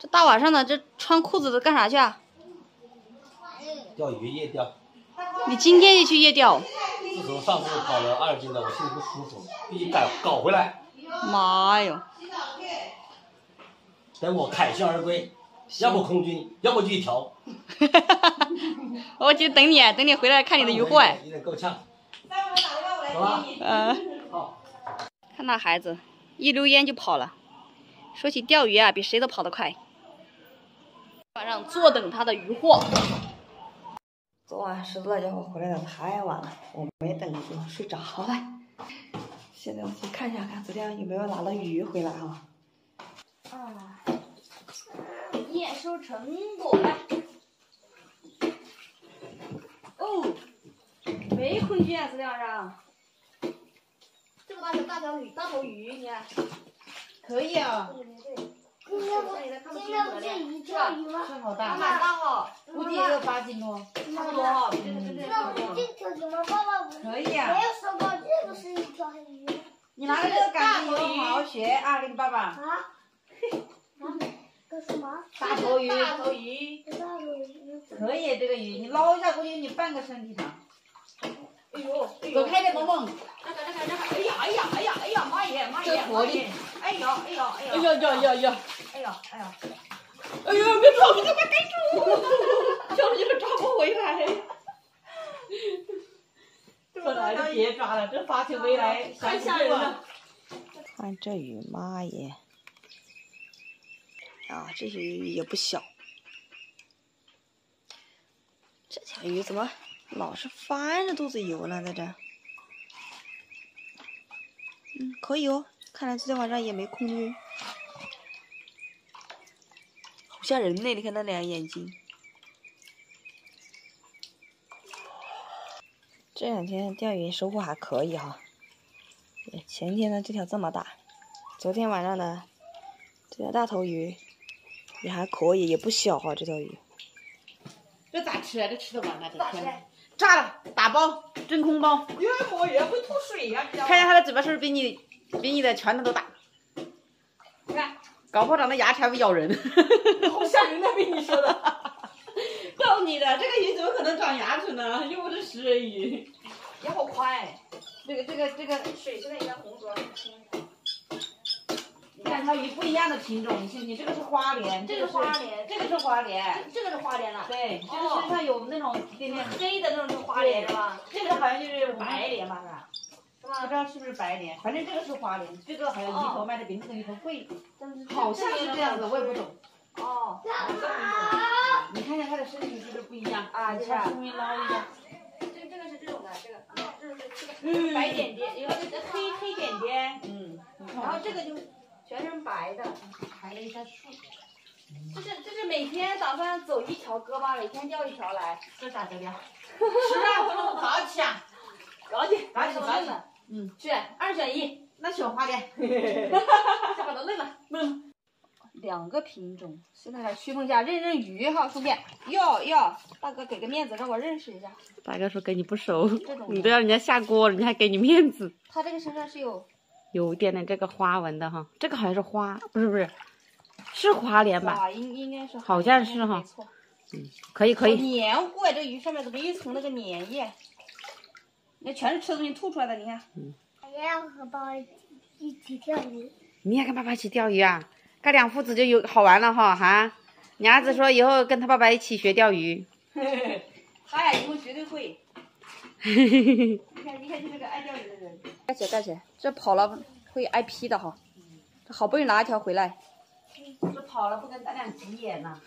这大晚上的，这穿裤子的干啥去啊？钓鱼夜钓。你今天也去夜钓？自从上次跑了2斤了，我心里不舒服，必须搞回来。妈哟！等我凯旋而归，要不空军，要不就一条。我就等你，等你回来看你的鱼货。有点够呛。走吧。好。看那孩子，一溜烟就跑了。说起钓鱼啊，比谁都跑得快。晚上坐等他的鱼货。昨晚拾掇家伙回来的太晚了，我没等住，睡着了。现在我去看一下，看昨天有没有拿到鱼回来啊。啊，验收成果了。哦，没空军啊，资料上。这个大头鱼，你看。可以啊。今天不是钓鱼吗？正好大，蛮大哈，估计也有8斤多，差不多哈，比这条鱼吗？爸爸可以啊。没有说过这个是一条黑鱼。你拿着这个杆子游好好学啊，给你爸爸。啊？这是什么？大头鱼。可以这个鱼，你捞一下，估计你半个身体长。哎呦，走开点，萌萌。那个，哎呀，妈耶！哎呦！别走，你给我盖住！小鱼抓不回来。说来就别抓了，这抓起回来太吓人了。看这鱼，妈耶！啊，这鱼也不小。这条鱼怎么老是翻着肚子游呢？在这。嗯，可以哦。看来昨天晚上也没空军，好吓人呢！你看那两眼睛。这两天钓鱼收获还可以哈。前天呢，这条这么大，昨天晚上呢，这条大头鱼也还可以，也不小哈、啊。这条鱼。这咋吃啊？这吃得完吗？这天。炸了，打包，真空包。因为我也会吐水呀、啊。看一下它的嘴巴是不是比你的拳头都大。你看，搞不好长的牙齿还会咬人。好吓人的，被你说的。逗你的，这个鱼怎么可能长牙齿呢？又不是食人鱼。也好快。这个水现在也在红浊。两条鱼不一样的品种，你信不信？这个是花鲢，这个是花鲢了。对，这个身上有那种点黑的那种花鲢是吧？这个好像就是白鲢吧，是吧？不知道是不是白鲢，反正这个是花鲢，这个好像鱼头卖的比那个鱼头贵，好像是这样子，我也不懂。哦，你看一下它的身体是不是不一样啊？你看，稍微捞一下。这个是这种的，这个白点点，有这个黑点点，然后这个就。全是白的，排了一下树。这是每天打算走一条胳膊，每天钓一条来。这咋的呀？10万，我早起啊，早起。嗯，2选1，那选花鲢。这把它累了。嗯。两个品种，现在来区分一下，认鱼哈，兄弟。哟，大哥给个面子，让我认识一下。大哥说跟你不熟，你都让人家下锅了，人家还给你面子。他这个身上是有点点这个花纹的哈，这个好像是花，不是，是花鲢吧？应该是，好像是哈。嗯，可以。黏糊，这鱼上面怎么一层那个粘液？那全是吃的东西吐出来的，你看。嗯。也要和爸爸一起钓鱼。你也跟爸爸一起钓鱼啊？这两父子就有好玩了哈哈。你儿子说以后跟他爸爸一起学钓鱼。他俩以后绝对会。你看，就是个爱钓鱼的人。盖起来，这跑了会挨批的哈。这好不容易拿一条回来，这跑了不跟咱俩急眼呢。